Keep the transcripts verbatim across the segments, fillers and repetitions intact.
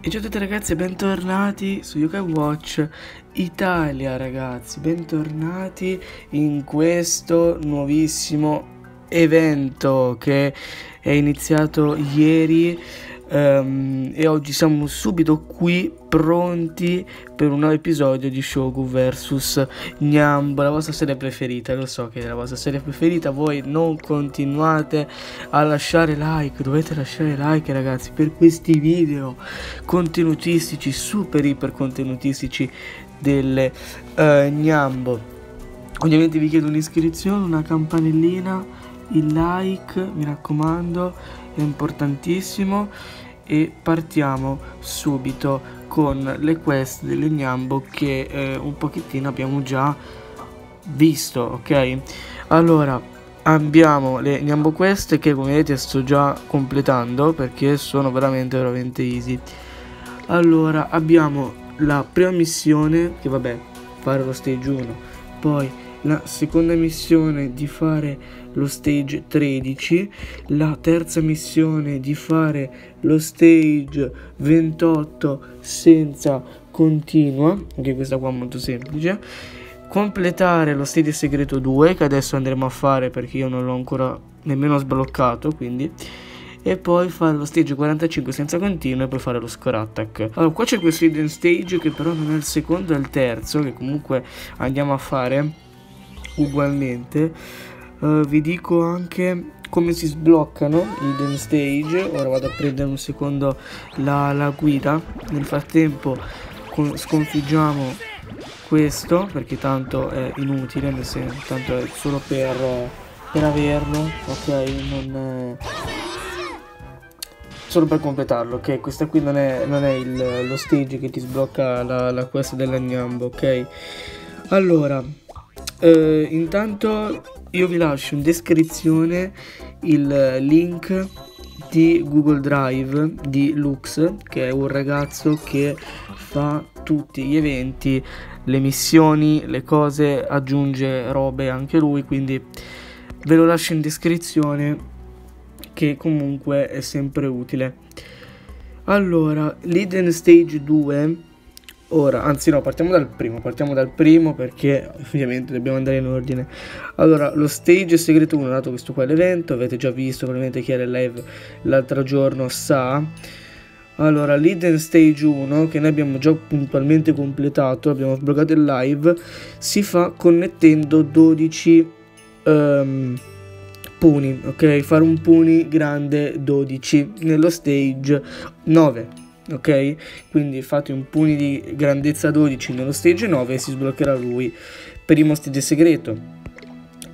E ciao a tutti ragazzi e bentornati su Yo-Kai Watch Italia. Ragazzi, bentornati in questo nuovissimo evento che è iniziato ieri um, e oggi siamo subito qui pronti per un nuovo episodio di Shogu vs Nyambo, la vostra serie preferita. Lo so che è la vostra serie preferita, voi non continuate a lasciare like, dovete lasciare like ragazzi per questi video contenutistici, super iper contenutistici delle uh, Nyambo. Ovviamente vi chiedo un'iscrizione, una campanellina, il like, mi raccomando, è importantissimo. E partiamo subito con le quest delle Nyambo che eh, un pochettino abbiamo già visto, ok? Allora, abbiamo le Nyambo quest che come vedete sto già completando perché sono veramente veramente easy. Allora, abbiamo la prima missione che vabbè, fare lo stage uno, poi la seconda missione di fare lo stage tredici, la terza missione di fare lo stage ventotto senza continua, anche questa qua è molto semplice, completare lo stage segreto due che adesso andremo a fare perché io non l'ho ancora nemmeno sbloccato, quindi, e poi fare lo stage quarantacinque senza continua e poi fare lo score attack. Allora, qua c'è questo hidden stage che però non è il secondo, è il terzo che comunque andiamo a fare ugualmente. Uh, vi dico anche come si sbloccano i hidden stage. Ora vado a prendere un secondo la, la guida, nel frattempo sconfiggiamo questo perché tanto è inutile, nel senso, tanto è solo per, per averlo, ok, non è... solo per completarlo, ok. Questa qui non è, non è il, lo stage che ti sblocca la, la quest della Nyambo, ok. Allora, Uh, intanto io vi lascio in descrizione il link di Google Drive di Lux, che è un ragazzo che fa tutti gli eventi, le missioni, le cose, aggiunge robe anche lui, quindi ve lo lascio in descrizione che comunque è sempre utile. Allora, l'Hidden Stage due. Ora, anzi no, partiamo dal primo, partiamo dal primo perché ovviamente dobbiamo andare in ordine. Allora, lo stage segreto uno, dato questo qua è l'evento, avete già visto, probabilmente chi era in live l'altro giorno sa. Allora, l'hidden stage uno, che noi abbiamo già puntualmente completato, abbiamo sbloccato il live, si fa connettendo dodici um, puni, ok? Fare un puni grande dodici nello stage nove. Ok, quindi fate un puni di grandezza dodici nello stage nove e si sbloccherà lui. Primo stage segreto.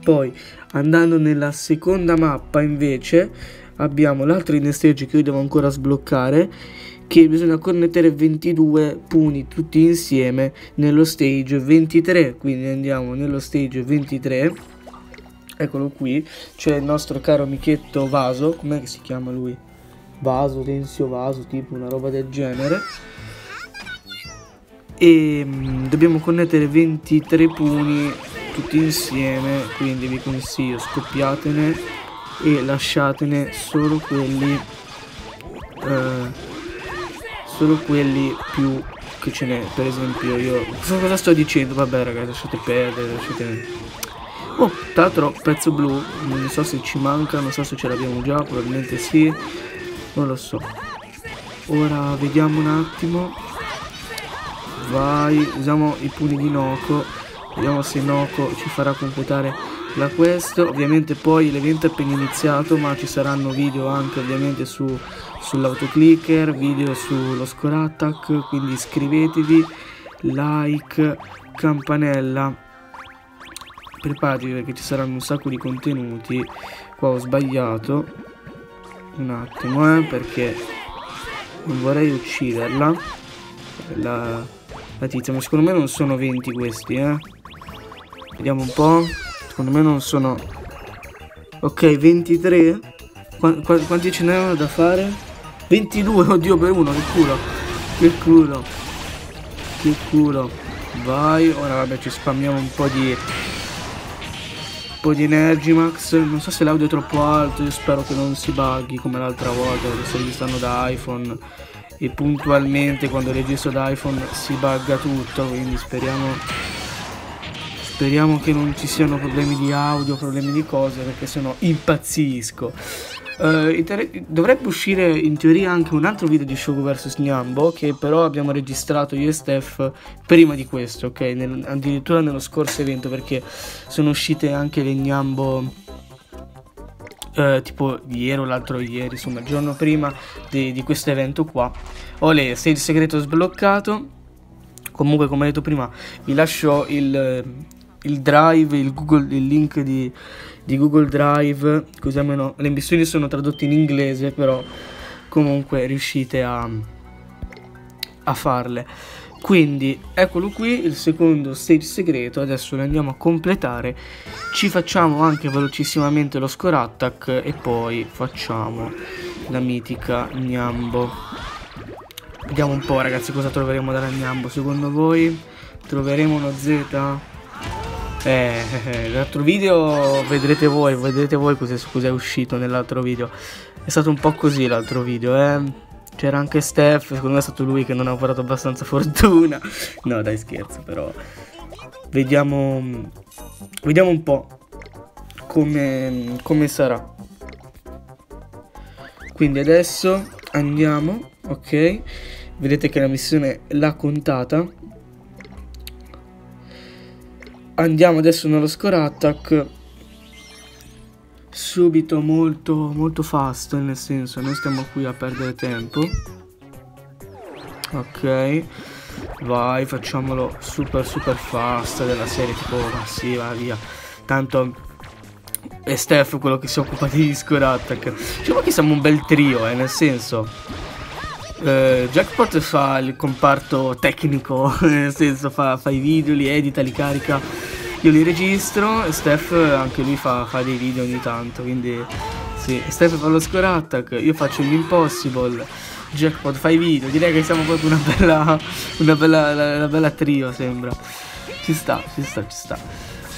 Poi andando nella seconda mappa invece abbiamo l'altro hidden stage che io devo ancora sbloccare, che bisogna connettere ventidue puni tutti insieme nello stage ventitré. Quindi andiamo nello stage ventitré, eccolo qui, c'è il nostro caro amichetto Vaso, com'è che si chiama lui? Vaso, Tensio Vaso, tipo una roba del genere. E mm, dobbiamo connettere ventitré puni tutti insieme, quindi vi consiglio scoppiatene e lasciatene solo quelli eh, solo quelli più che ce n'è. Per esempio io cosa sto dicendo? Vabbè ragazzi, lasciate perdere, lasciate. Oh, tra l'altro pezzo blu, non so se ci manca, non so se ce l'abbiamo già, probabilmente sì, non lo so. Ora vediamo un attimo. Vai, usiamo i puni di Noco, vediamo se Noco ci farà completare la quest. Ovviamente poi l'evento è appena iniziato, ma ci saranno video anche ovviamente su, sull'autoclicker, video sullo score attack, quindi iscrivetevi, like, campanella, preparatevi perché ci saranno un sacco di contenuti. Qua ho sbagliato un attimo eh, perché non vorrei ucciderla la, la tizia, ma secondo me non sono venti questi eh. Vediamo un po', secondo me non sono, ok, ventitré. Qu qu quanti ce n'erano da fare? ventidue, oddio, per uno, che culo, che culo, che culo. Vai, ora vabbè ci spammiamo un po' di di Energy Max. Non so se l'audio è troppo alto, io spero che non si bughi come l'altra volta perché se gli stanno da iPhone e puntualmente quando registro da iPhone si bugga tutto, quindi speriamo speriamo che non ci siano problemi di audio, problemi di cose, perché sennò impazzisco. Uh, dovrebbe uscire in teoria anche un altro video di Shogu vs Nyambo, che però abbiamo registrato io e Steph prima di questo, ok? Nel, addirittura nello scorso evento, perché sono uscite anche le Nyambo Uh, tipo ieri o l'altro ieri, insomma il giorno prima di, di questo evento qua. Olè, se il segreto sbloccato. Comunque, come ho detto prima, vi lascio il, il drive, il, Google, il link di, di Google Drive, così almeno le missioni sono tradotte in inglese, però comunque riuscite a, a farle. Quindi eccolo qui il secondo stage segreto, adesso lo andiamo a completare, ci facciamo anche velocissimamente lo score attack e poi facciamo la mitica Nyambo. Vediamo un po' ragazzi cosa troveremo dalla Nyambo, secondo voi troveremo uno Z? Eh, eh, eh. L'altro video vedrete voi, vedrete voi cos'è cos'è uscito nell'altro video, è stato un po' così l'altro video eh. C'era anche Steph, secondo me è stato lui che non ha operato abbastanza fortuna. No dai, scherzo, però Vediamo Vediamo un po' come, come sarà. Quindi adesso andiamo, ok. Vedete che la missione l'ha contata. Andiamo adesso nello score attack subito, molto molto fast, nel senso non stiamo qui a perdere tempo. Ok, vai, facciamolo super super fast, della serie tipo ma sì, va via, tanto è Steph quello che si occupa di score attack. Diciamo che siamo un bel trio eh, nel senso eh, Jackpot fa il comparto tecnico, nel senso fa, fa i video, li edita, li carica, io li registro, e Steph anche lui fa, fa dei video ogni tanto, quindi sì, Steph fa lo score attack, io faccio l'impossible, Jackpot fa i video, direi che siamo proprio una bella, una bella, una bella trio sembra, ci sta, ci sta, ci sta.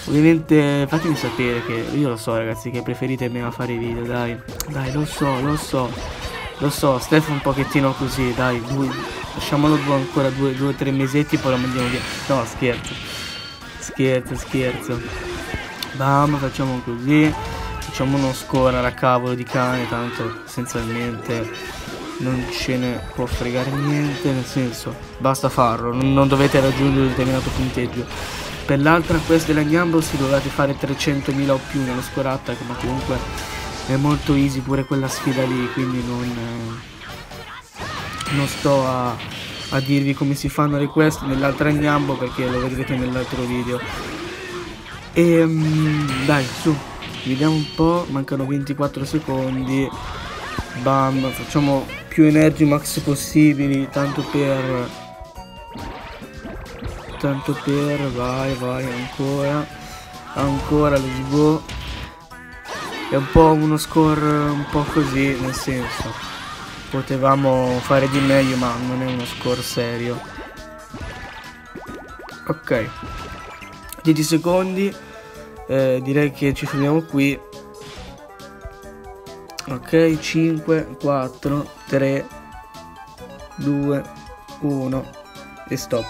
Ovviamente fatemi sapere, che io lo so ragazzi che preferite me a fare i video, dai, dai lo so, lo so, lo so, Steph un pochettino così, dai, due, lasciamolo due, ancora due o tre mesetti, poi lo mandiamo via, no scherzo. Scherzo, scherzo. Bam, facciamo così. Facciamo uno score alla cavolo di cane, tanto essenzialmente non ce ne può fregare niente, nel senso basta farlo, non, non dovete raggiungere un determinato punteggio. Per l'altra quest della Nyambo si dovete fare trecentomila o più nello score attack, ma comunque è molto easy pure quella sfida lì, quindi non, eh, non sto a... a dirvi come si fanno le quest nell'altra Nyambo, perché lo vedrete nell'altro video. E um, dai, su, vediamo un po', mancano ventiquattro secondi. Bam, facciamo più energy max possibili, tanto per tanto per vai vai ancora ancora lo sgo. È un po' uno score un po' così, nel senso potevamo fare di meglio, ma non è uno score serio. Ok, dieci secondi, eh, direi che ci fermiamo qui. Ok, cinque, quattro, tre, due, uno e stop.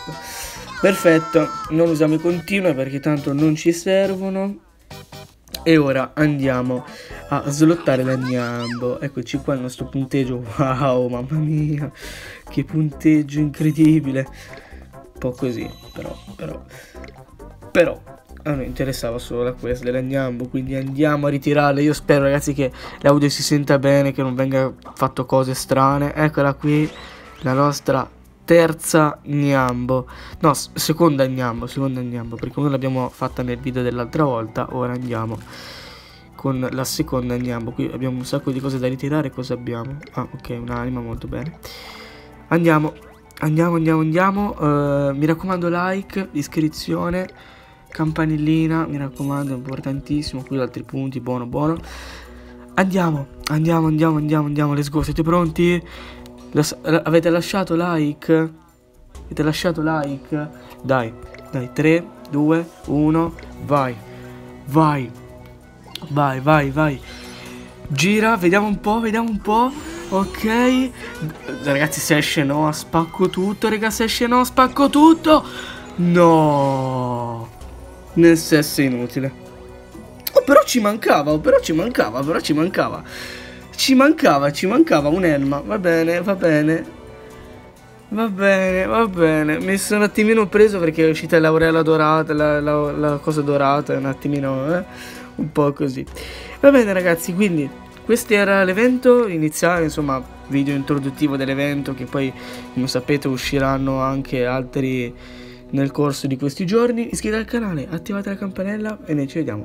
Perfetto, non usiamo i continua perché tanto non ci servono. E ora andiamo a slottare la Nyambo. Eccoci qua il nostro punteggio. Wow, mamma mia, che punteggio incredibile. Un po' così, però, però, però a noi interessava solo la quest della Nyambo, quindi andiamo a ritirarla. Io spero ragazzi che l'audio si senta bene, che non venga fatto cose strane. Eccola qui, la nostra terza Nyambo, no, seconda Nyambo, seconda Nyambo, perché noi l'abbiamo fatta nel video dell'altra volta. Ora andiamo con la seconda Nyambo. Qui abbiamo un sacco di cose da ritirare. Cosa abbiamo? Ah, ok, un'anima, molto bene. Andiamo, andiamo, andiamo, andiamo. Uh, mi raccomando, like, iscrizione, campanellina, mi raccomando, è importantissimo. Qui altri punti, buono, buono. Andiamo, andiamo, andiamo, andiamo, andiamo, let's go. Siete pronti? Avete lasciato like? Avete lasciato like? Dai, dai, tre, due, uno, vai, vai, vai, vai, vai. Gira, vediamo un po', vediamo un po'. Ok, ragazzi, se esce no, spacco tutto, raga, se esce no, spacco tutto. No, nel senso inutile. Oh, però ci mancava, oh, però ci mancava, però ci mancava. Ci mancava, ci mancava un'elma. Va bene, va bene. Va bene, va bene. Mi sono un attimino preso perché è uscita l'aureola dorata, la, la, la cosa dorata, un attimino, eh? Un po' così. Va bene, ragazzi, quindi questo era l'evento iniziale, insomma, video introduttivo dell'evento, che poi, come sapete, usciranno anche altri nel corso di questi giorni. Iscrivetevi al canale, attivate la campanella e noi ci vediamo.